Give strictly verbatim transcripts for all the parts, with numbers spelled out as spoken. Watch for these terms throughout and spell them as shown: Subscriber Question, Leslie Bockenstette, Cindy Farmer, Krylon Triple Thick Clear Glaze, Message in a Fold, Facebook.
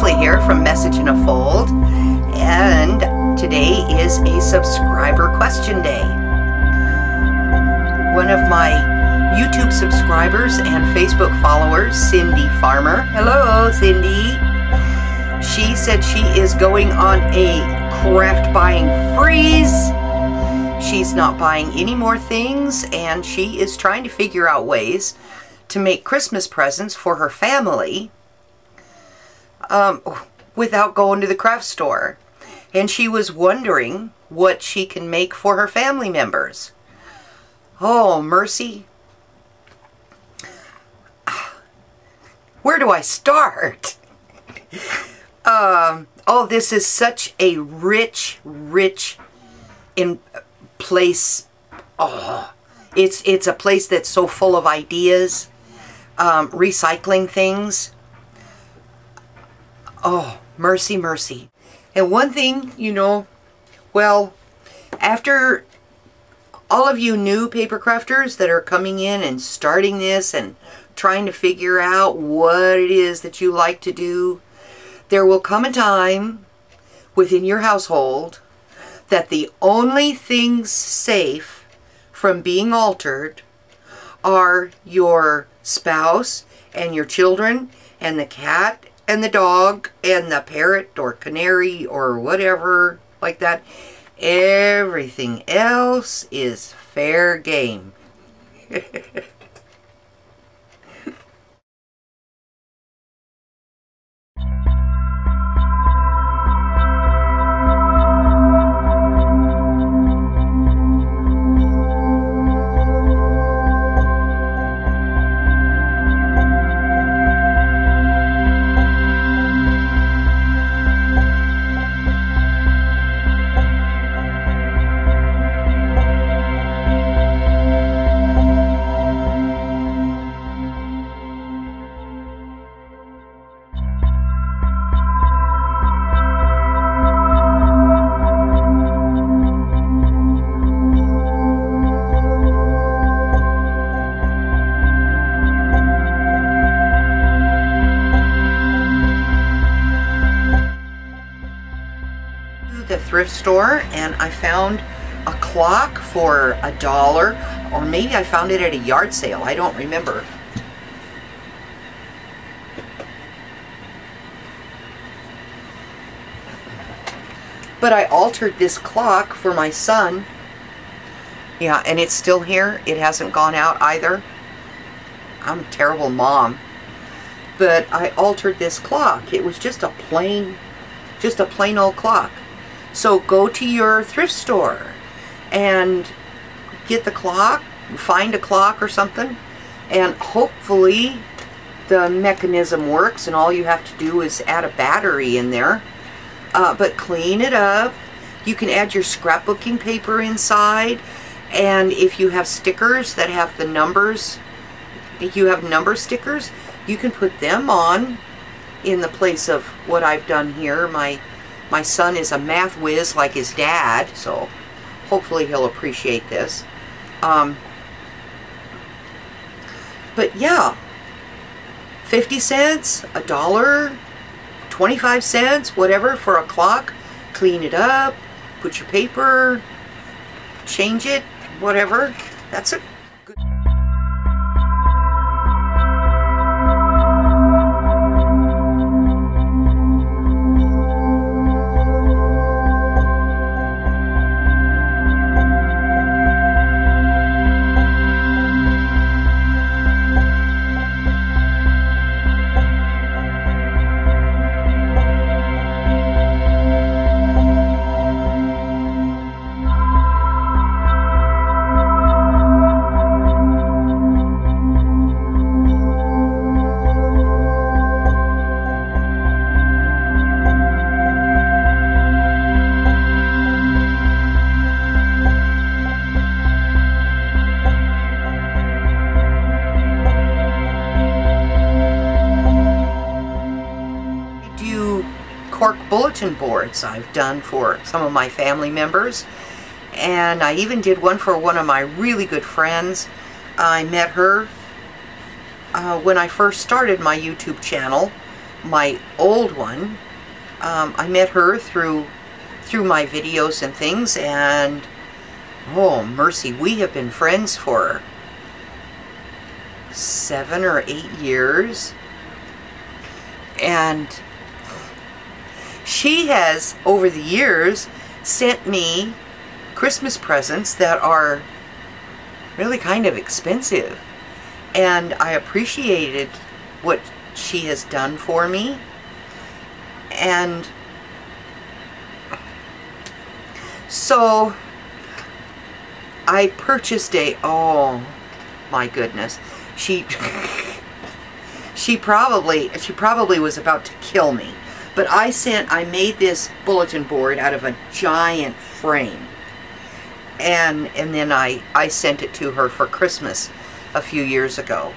Leslie here from Message in a Fold, and today is a subscriber question day. One of my YouTube subscribers and Facebook followers, Cindy Farmer, hello Cindy, she said she is going on a craft buying freeze. She's not buying any more things and she is trying to figure out ways to make Christmas presents for her family um, without going to the craft store. And she was wondering what she can make for her family members. Oh, mercy. Where do I start? um, oh, this is such a rich, rich in place. Oh, it's, it's a place that's so full of ideas. Um, recycling things. Oh, mercy, mercy. And one thing, you know, well, after all of you new paper crafters that are coming in and starting this and trying to figure out what it is that you like to do, there will come a time within your household that the only things safe from being altered are your spouse and your children and the cat and the dog and the parrot or canary or whatever like that. Everything else is fair game. Thrift store, and I found a clock for a dollar, or maybe I found it at a yard sale, I don't remember. But I altered this clock for my son. Yeah, and it's still here, it hasn't gone out either. I'm a terrible mom. But I altered this clock. It was just a plain, just a plain old clock. So go to your thrift store and get the clock, find a clock or something, and hopefully the mechanism works and all you have to do is add a battery in there. Uh, but clean it up. You can add your scrapbooking paper inside, and if you have stickers that have the numbers, if you have number stickers, you can put them on in the place of what I've done here. My My son is a math whiz like his dad, so hopefully he'll appreciate this. Um, but yeah, fifty cents, a dollar, twenty-five cents, whatever for a clock. Clean it up, put your paper, change it, whatever. That's it. Bulletin boards I've done for some of my family members, and I even did one for one of my really good friends. I met her uh, when I first started my YouTube channel my old one. Um, I met her through through my videos and things, and oh mercy, we have been friends for seven or eight years, and she has over the years sent me Christmas presents that are really kind of expensive, and I appreciated what she has done for me. And so I purchased a, oh my goodness, she she probably she probably was about to kill me, but I sent I made this bulletin board out of a giant frame, and and then I I sent it to her for Christmas a few years ago.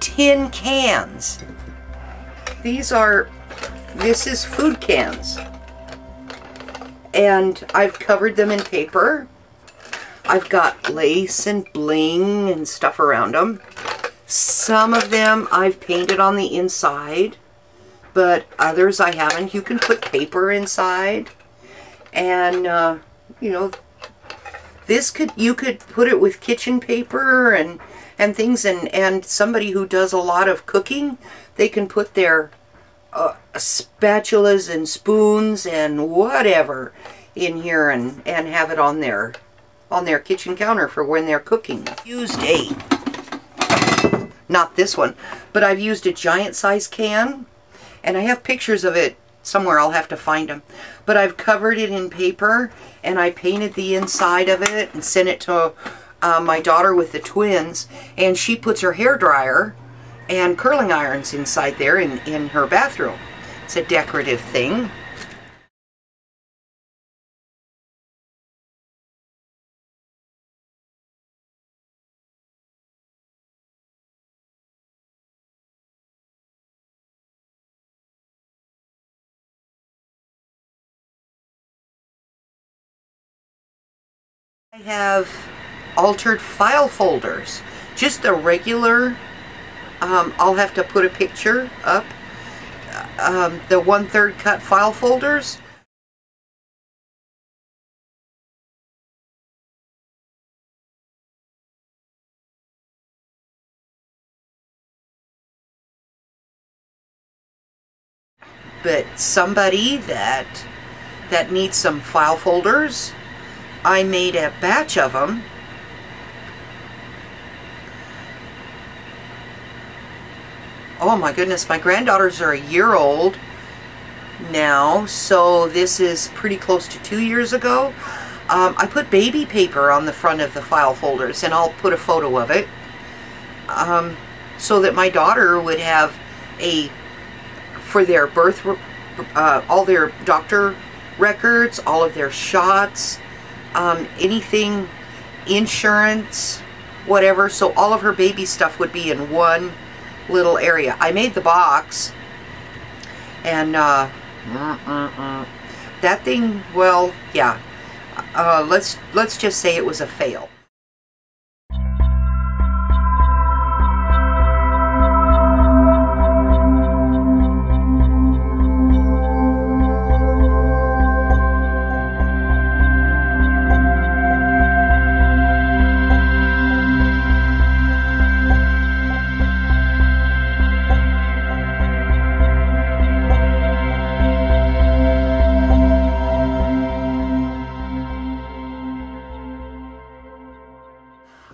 Tin cans. These are, this is food cans, and I've covered them in paper. I've got lace and bling and stuff around them. Some of them I've painted on the inside, but others I haven't. You can put paper inside, and uh, you know, this could, you could put it with kitchen paper and and things, and, and somebody who does a lot of cooking, they can put their uh, spatulas and spoons and whatever in here and, and have it on their, on their kitchen counter for when they're cooking. I've used a, not this one, but I've used a giant size can, and I have pictures of it somewhere, I'll have to find them, but I've covered it in paper, and I painted the inside of it and sent it to a, Uh, my daughter with the twins, and she puts her hair dryer and curling irons inside there in, in her bathroom. It's a decorative thing. I have altered file folders, just the regular, um, I'll have to put a picture up, um, the one-third cut file folders. But somebody that, that needs some file folders, I made a batch of them. Oh my goodness, my granddaughters are a year old now, so this is pretty close to two years ago. Um, I put baby paper on the front of the file folders, and I'll put a photo of it, um, so that my daughter would have a, for their birth, uh, all their doctor records, all of their shots, um, anything, insurance, whatever, so all of her baby stuff would be in one little area. I made the box, and uh, mm, mm, mm. that thing, well, yeah, uh, let's let's just say it was a fail.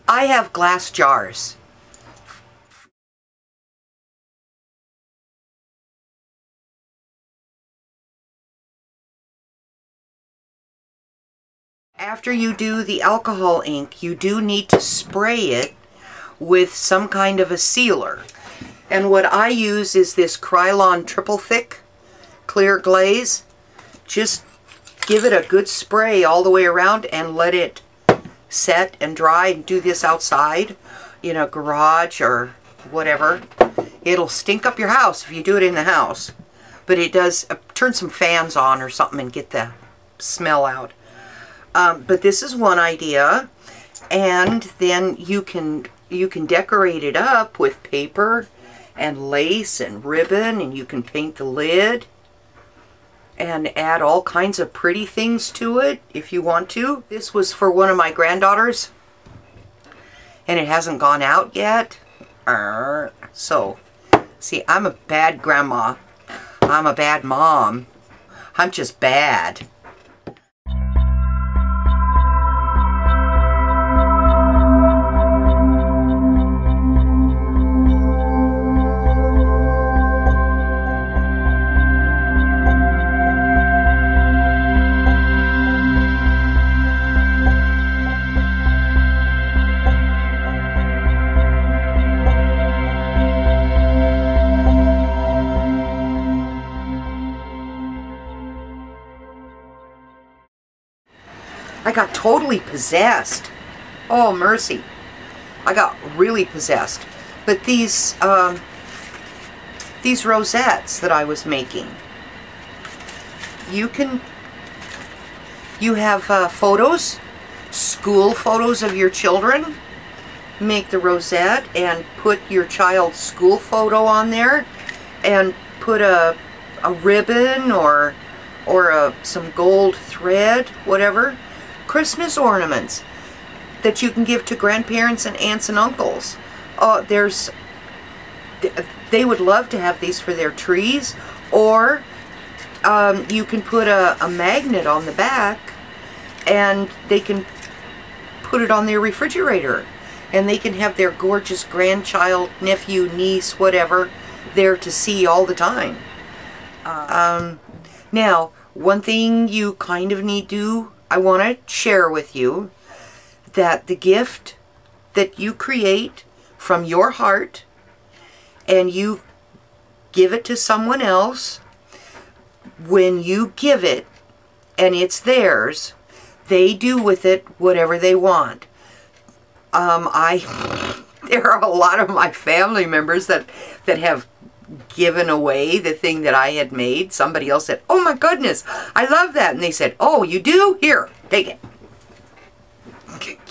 I have glass jars after you do the alcohol ink, you do need to spray it with some kind of a sealer. And what I use is this Krylon Triple Thick Clear Glaze. Just give it a good spray all the way around and let it set and dry, and do this outside in a garage or whatever. It'll stink up your house if you do it in the house, but it does uh, turn some fans on or something and get the smell out. Um, but this is one idea, and then you can you can decorate it up with paper and lace and ribbon, and you can paint the lid and add all kinds of pretty things to it if you want to. This was for one of my granddaughters, and it hasn't gone out yet. Arr. So, see, I'm a bad grandma. I'm a bad mom. I'm just bad. I got totally possessed. Oh, mercy. I got really possessed. But these um, these rosettes that I was making, you can, you have uh, photos, school photos of your children. Make the rosette and put your child's school photo on there, and put a, a ribbon or, or a, some gold thread, whatever. Christmas ornaments that you can give to grandparents and aunts and uncles. Uh, there's, they would love to have these for their trees, or um, you can put a, a magnet on the back, and they can put it on their refrigerator, and they can have their gorgeous grandchild, nephew, niece, whatever, there to see all the time. Um, now, one thing you kind of need to I want to share with you that the gift that you create from your heart and you give it to someone else, when you give it and it's theirs, they do with it whatever they want. Um, I there are a lot of my family members that, that have given away the thing that I had made. Somebody else said, "Oh my goodness, I love that," and they said, "Oh, you do? Here, take it."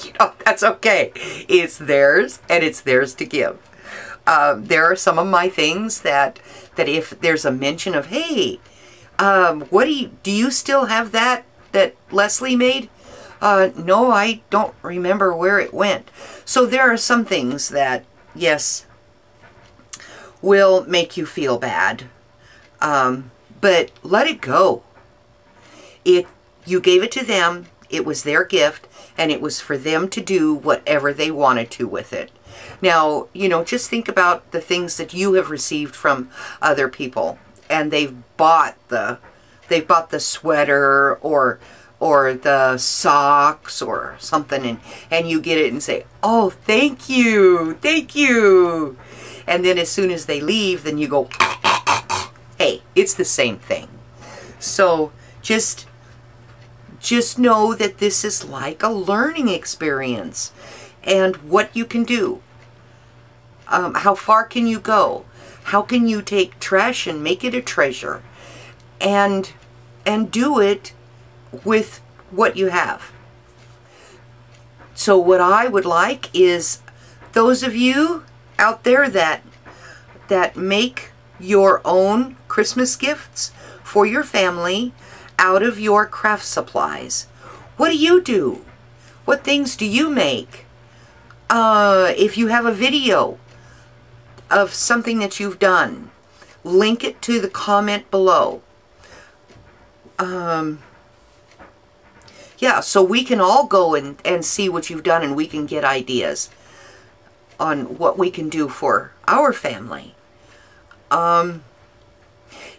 You know, that's okay. It's theirs, and it's theirs to give. Um, there are some of my things that that if there's a mention of, "Hey, um, what do you do? You still have that that Leslie made?" Uh, no, I don't remember where it went. So there are some things that, yes, will make you feel bad, um, but let it go. It, you gave it to them, it was their gift, and it was for them to do whatever they wanted to with it. Now, you know, just think about the things that you have received from other people, and they've bought the, they've bought the sweater or or the socks or something, and, and you get it and say, "Oh, thank you, thank you." And then as soon as they leave, then you go, "Hey, it's the same thing." So just, just know that this is like a learning experience, and what you can do. Um, how far can you go? How can you take trash and make it a treasure? And, and do it with what you have. So what I would like is those of you out there that that make your own Christmas gifts for your family out of your craft supplies. What do you do? What things do you make? Uh, if you have a video of something that you've done, link it to the comment below. Um, yeah, so we can all go and, and see what you've done, and we can get ideas on what we can do for our family. Um,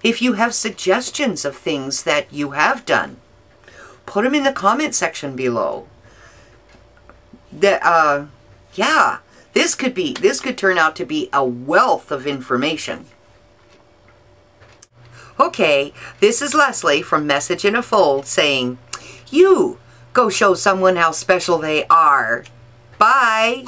if you have suggestions of things that you have done, put them in the comment section below. The, uh, yeah, this could be, this could turn out to be a wealth of information. Okay, this is Leslie from Message in a Fold saying, you go show someone how special they are. Bye.